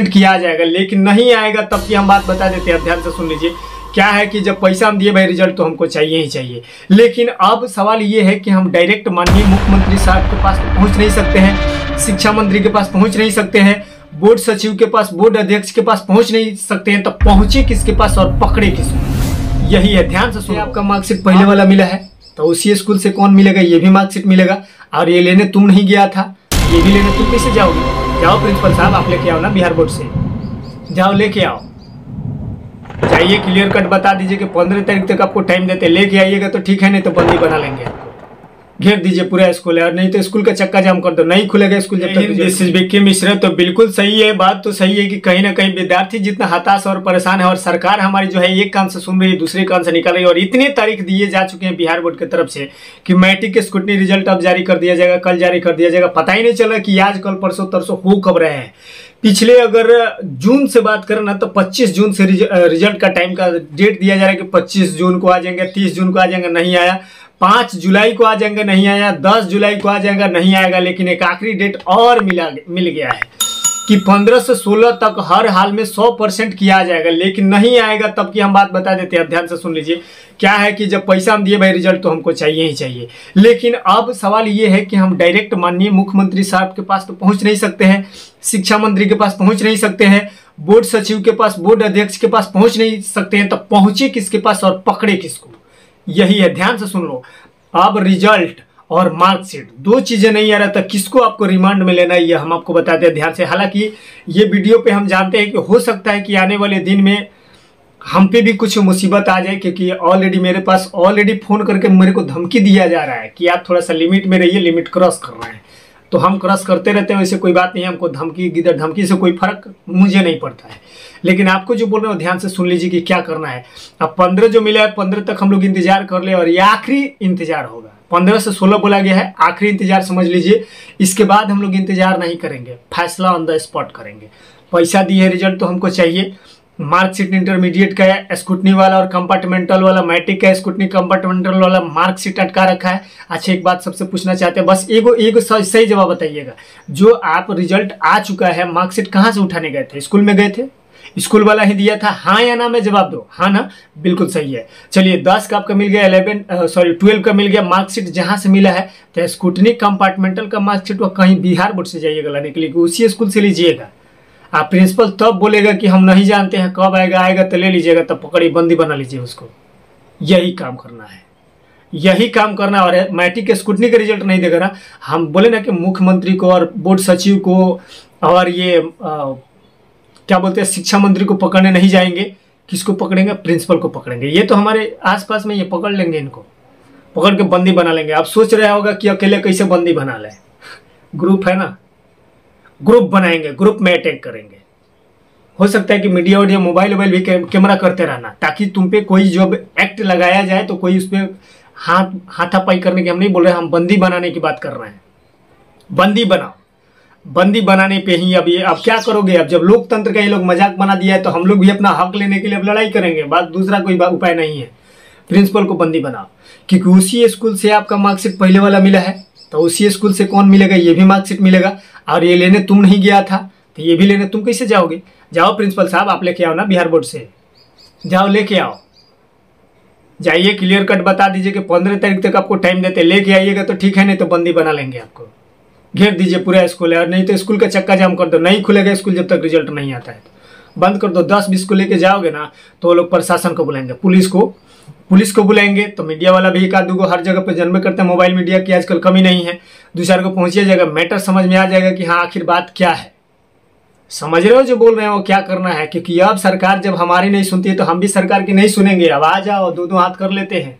किया जाएगा, लेकिन नहीं आएगा तब की हम बात बता देते हैं। ध्यान से सुन लीजिए। क्या है कि जब पैसा हम दिए भाई रिजल्ट तो हमको चाहिए ही चाहिए, लेकिन अब सवाल ये है कि हम डायरेक्ट माननीय मुख्यमंत्री साहब के पास पहुंच नहीं सकते हैं, शिक्षा मंत्री के पास पहुंच नहीं सकते हैं, बोर्ड सचिव के पास, बोर्ड अध्यक्ष के पास पहुंच नहीं सकते हैं, तो पहुंचे किसके पास और पकड़े किसको, यही है। ध्यान से सुन। आपका मार्कशीट पहले वाला मिला है तो उसी स्कूल से कौन मिलेगा, ये भी मार्कशीट मिलेगा, और ये लेने तुम नहीं गया था, ये भी लेने तुम कैसे जाओगे। जाओ प्रिंसिपल साहब आप लेके आओ ना, बिहार बोर्ड से जाओ लेके आओ, जाइए क्लियर कट बता दीजिए कि 15 तारीख तक आपको टाइम देते, लेके आइएगा तो ठीक है, नहीं तो बंदी बना लेंगे, घेर दीजिए पूरा स्कूल है, और नहीं तो स्कूल का चक्का जाम कर दो, नहीं खुलेगा स्कूल जब तक। This is Vicky Mishra. तो बिल्कुल सही है, बात तो सही है कि कहीं ना कहीं विद्यार्थी जितना हताश और परेशान है, और सरकार हमारी जो है एक कान से सुन रही है दूसरे कान से निकाल रही है, और इतनी तारीख दिए जा चुके हैं बिहार बोर्ड की तरफ से कि मैट्रिक के स्कूटनी रिजल्ट अब जारी कर दिया जाएगा, कल जारी कर दिया जाएगा, पता ही नहीं चला कि आज कल परसों तरसों हो कब रहे हैं। पिछले अगर जून से बात करें ना तो 25 जून से रिजल्ट का टाइम का डेट दिया जा रहा है कि 25 जून को आ जाएंगे, 30 जून को आ जाएंगे, नहीं आया, 5 जुलाई को आ जाएंगे, नहीं आया, 10 जुलाई को आ जाएगा, नहीं आएगा, लेकिन एक आखिरी डेट और मिल गया है कि 15 से 16 तक हर हाल में 100% किया जाएगा, लेकिन नहीं आएगा तब की हम बात बता देते हैं। ध्यान से सुन लीजिए। क्या है कि जब पैसा हम दिए भाई रिजल्ट तो हमको चाहिए ही चाहिए, लेकिन अब सवाल ये है कि हम डायरेक्ट माननीय मुख्यमंत्री साहब के पास तो पहुंच नहीं सकते हैं, शिक्षा मंत्री के पास पहुंच नहीं सकते हैं, बोर्ड सचिव के पास, बोर्ड अध्यक्ष के पास पहुंच नहीं सकते हैं, तो पहुंचे किसके पास और पकड़े किसको, यही है। ध्यान से सुन लो। अब रिजल्ट और मार्कशीट दो चीजें नहीं आ रहा था, किसको आपको रिमांड में लेना है ये हम आपको बताते हैं ध्यान से। हालांकि ये वीडियो पे हम जानते हैं कि हो सकता है कि आने वाले दिन में हम पे भी कुछ मुसीबत आ जाए, क्योंकि ऑलरेडी मेरे पास ऑलरेडी फोन करके मेरे को धमकी दिया जा रहा है कि आप थोड़ा सा लिमिट में रहिए, लिमिट क्रॉस कर रहे हैं, तो हम क्रॉस करते रहते हैं, ऐसे कोई बात नहीं है, हमको धमकी गिदर धमकी से कोई फर्क मुझे नहीं पड़ता है, लेकिन आपको जो बोल रहे हो ध्यान से सुन लीजिए कि क्या करना है। अब 15 जो मिला है 15 तक हम लोग इंतजार कर ले, और ये आखिरी इंतजार होगा, 15 से 16 बोला गया है, आखिरी इंतजार समझ लीजिए। इसके बाद हम लोग इंतजार नहीं करेंगे, फैसला ऑन द स्पॉट करेंगे। पैसा दिए रिजल्ट तो हमको चाहिए, मार्कशीट इंटरमीडिएट का है स्कूटनी वाला और कंपार्टमेंटल वाला, मैट्रिक का स्कूटनी कंपार्टमेंटल वाला मार्कशीट अटका रखा है। अच्छा एक बात सबसे पूछना चाहते हैं, बस एगो सही जवाब बताइएगा, जो आप रिजल्ट आ चुका है मार्कशीट कहाँ से उठाने गए थे, स्कूल में गए थे, स्कूल वाला ही दिया था, हाँ या ना में जवाब दो। हाँ ना, बिल्कुल सही है। चलिए 10 का आपका मिल गया, 12 का मिल गया, मार्कशीट जहाँ से मिला है तो स्कूटनी कंपार्टमेंटल का मार्कशीट वो कहीं बिहार बोर्ड से जाइएगा लाने के लिए, उसी स्कूल से लीजिएगा। आप प्रिंसिपल तब बोलेगा कि हम नहीं जानते हैं कब आएगा, आएगा तो ले लीजिएगा, तब पकड़ी बंदी बना लीजिए उसको, यही काम करना है, यही काम करना। और मैट्रिक के स्कूटनी का रिजल्ट नहीं देगा ना, हम बोले ना कि मुख्यमंत्री को और बोर्ड सचिव को और ये क्या बोलते हैं शिक्षा मंत्री को पकड़ने नहीं जाएंगे, किसको पकड़ेंगे, प्रिंसिपल को पकड़ेंगे, ये तो हमारे आसपास में ये पकड़ लेंगे, इनको पकड़ के बंदी बना लेंगे। आप सोच रहे होगा कि अकेले कैसे बंदी बना लें, ग्रुप है ना, ग्रुप बनाएंगे, ग्रुप में अटैक करेंगे, हो सकता है कि मीडिया और मोबाइल वोबाइल भी कैमरा करते रहना, ताकि तुम पे कोई जब एक्ट लगाया जाए तो कोई उस पर हाथापाई करने की हम नहीं बोल रहे, हम बंदी बनाने की बात कर रहे हैं। बंदी बनाओ, बंदी बनाने पे ही अब ये अब क्या करोगे, अब जब लोकतंत्र का ये लोग मजाक बना दिया है तो हम लोग भी अपना हक लेने के लिए अब लड़ाई करेंगे, बात दूसरा कोई उपाय नहीं है। प्रिंसिपल को बंदी बनाओ, क्योंकि उसी स्कूल से आपका मार्कशीट पहले वाला मिला है तो उसी स्कूल से कौन मिलेगा, ये भी मार्कशीट मिलेगा, और ये लेने तुम नहीं गया था तो ये भी लेने तुम कैसे जाओगे। जाओ प्रिंसिपल साहब आप लेके आओ ना, बिहार बोर्ड से जाओ लेके आओ, जाइए क्लियर कट बता दीजिए कि 15 तारीख तक आपको टाइम देते, लेके आइएगा तो ठीक है, नहीं तो बंदी बना लेंगे आपको, घेर दीजिए पूरा स्कूल है, और नहीं तो स्कूल का चक्का जाम कर दो, नहीं खुलेगा स्कूल जब तक रिजल्ट नहीं आता है, बंद कर दो। 10-20 को लेके जाओगे ना तो वो लोग प्रशासन को बुलाएंगे, पुलिस को बुलाएंगे, तो मीडिया वाला भी एक आध को हर जगह पर जन्म करते हैं, मोबाइल मीडिया की आजकल कमी नहीं है, दूसरे को पहुंचिए जाएगा, मैटर समझ में आ जाएगा कि हाँ आखिर बात क्या है, समझ रहे हो जो बोल रहे हो क्या करना है। क्योंकि अब सरकार जब हमारी नहीं सुनती है तो हम भी सरकार की नहीं सुनेंगे, अब आ जाओ, दो हाथ कर लेते हैं,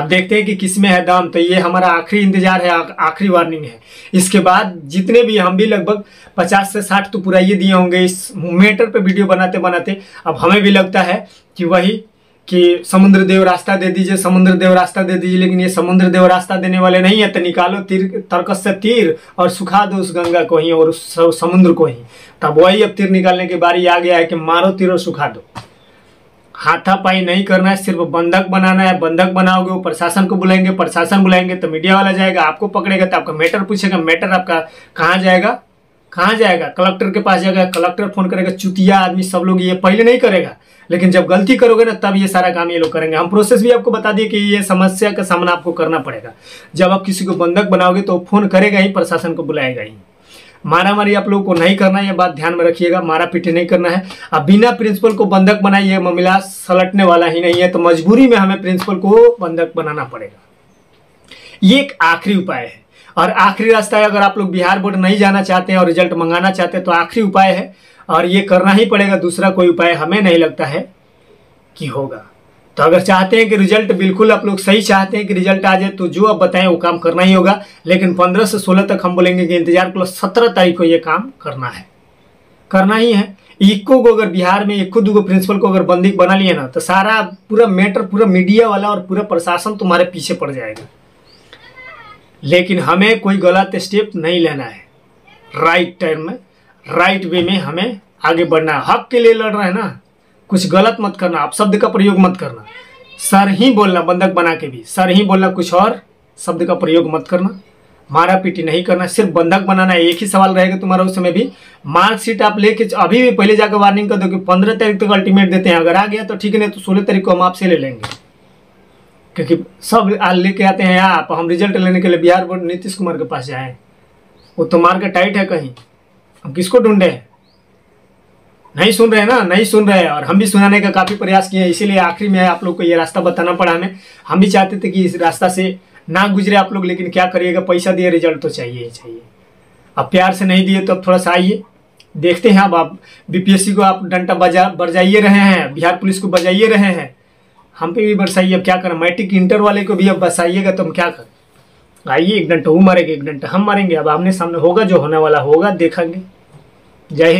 अब देखते हैं कि किस में है दाम। तो ये हमारा आखिरी इंतजार है, आखिरी वार्निंग है, इसके बाद जितने भी हम भी लगभग 50 से 60 तो पुराइए दिए होंगे इस मैटर पे वीडियो बनाते बनाते, अब हमें भी लगता है कि वही कि समुद्र देव रास्ता दे दीजिए, समुद्र देव रास्ता दे दीजिए, लेकिन ये समुद्र देव रास्ता देने वाले नहीं है, तो निकालो तीर तरकस से तीर और सुखा दो उस गंगा को ही और उस समुद्र को ही, तब वही अब तीर निकालने की बारी आ गया है कि मारो तीर और सुखा दो। हाथापाई नहीं करना है, सिर्फ बंधक बनाना है, बंधक बनाओगे वो प्रशासन को बुलाएंगे, प्रशासन बुलाएंगे तो मीडिया वाला जाएगा, आपको पकड़ेगा तो आपका मैटर पूछेगा, मैटर आपका कहाँ जाएगा, कहाँ जाएगा, कलेक्टर के पास जाएगा, कलेक्टर फोन करेगा। चुतिया आदमी सब लोग ये पहले नहीं करेगा, लेकिन जब गलती करोगे ना तब ये सारा काम ये लोग करेंगे। हम प्रोसेस भी आपको बता दिए कि ये समस्या का सामना आपको करना पड़ेगा। जब आप किसी को बंधक बनाओगे तो फोन करेगा ही, प्रशासन को बुलाएगा ही। मारा मारी आप लोगों को नहीं करना है, ये बात ध्यान में रखिएगा। मारा पीटे नहीं करना है। अब बिना प्रिंसिपल को बंधक बनाए ये मामला सलटने वाला ही नहीं है, तो मजबूरी में हमें प्रिंसिपल को बंधक बनाना पड़ेगा। ये एक आखिरी उपाय है और आखिरी रास्ता है। अगर आप लोग बिहार बोर्ड नहीं जाना चाहते हैं और रिजल्ट मंगाना चाहते हैं तो आखिरी उपाय है और ये करना ही पड़ेगा। दूसरा कोई उपाय हमें नहीं लगता है कि होगा। तो अगर चाहते हैं कि रिजल्ट बिल्कुल आप लोग सही चाहते हैं कि रिजल्ट आ जाए तो जो आप बताएं वो काम करना ही होगा। लेकिन 15 से 16 तक हम बोलेंगे कि इंतजार करो, 17 तारीख को ये काम करना है, करना ही है। इक्को को अगर बिहार में 1-2 प्रिंसिपल को अगर बंधक बना लिए ना तो सारा पूरा मैटर, पूरा मीडिया वाला और पूरा प्रशासन तुम्हारे पीछे पड़ जाएगा। लेकिन हमें कोई गलत स्टेप नहीं लेना है। राइट टाइम में, राइट वे में हमें आगे बढ़ना है। हक के लिए लड़ रहे हैं ना, कुछ गलत मत करना, आप शब्द का प्रयोग मत करना। सर ही बोलना, बंधक बना के भी सर ही बोलना, कुछ और शब्द का प्रयोग मत करना। मारा पीटी नहीं करना, सिर्फ बंधक बनाना है। एक ही सवाल रहेगा तुम्हारा उस समय भी, मार्कशीट आप लेके अभी भी पहले जाकर वार्निंग कर दो कि 15 तारीख तक अल्टीमेट देते हैं, अगर आ गया तो ठीक, नहीं तो 16 तारीख को हम आपसे ले लेंगे। क्योंकि सब लेके आते हैं आप, हम रिजल्ट लेने के लिए बिहार बोर्ड नीतीश कुमार के पास जाए, वो तो मार्केट टाइट है कहीं, हम किसको ढूंढे? नहीं सुन रहे ना, नहीं सुन रहे। और हम भी सुनाने का काफ़ी प्रयास किए, इसीलिए आखिरी में आप लोग को ये रास्ता बताना पड़ा हमें। हम भी चाहते थे कि इस रास्ता से ना गुजरे आप लोग, लेकिन क्या करिएगा, पैसा दिए रिजल्ट तो चाहिए ही चाहिए। अब प्यार से नहीं दिए तो अब थोड़ा सा आइए, देखते हैं। अब आप BPSC को आप डंडा बजाइए रहे हैं, बिहार पुलिस को बजाइए रहे हैं, हम पे भी बरसाइए। अब क्या करें, मैट्रिक इंटर वाले को भी अब बरसाइएगा तो हम क्या करें? आइए, एक डंडा वो मारेगा, एक डंडा हम मारेंगे। अब आमने सामने होगा, जो होने वाला होगा देखेंगे। जय हिंद।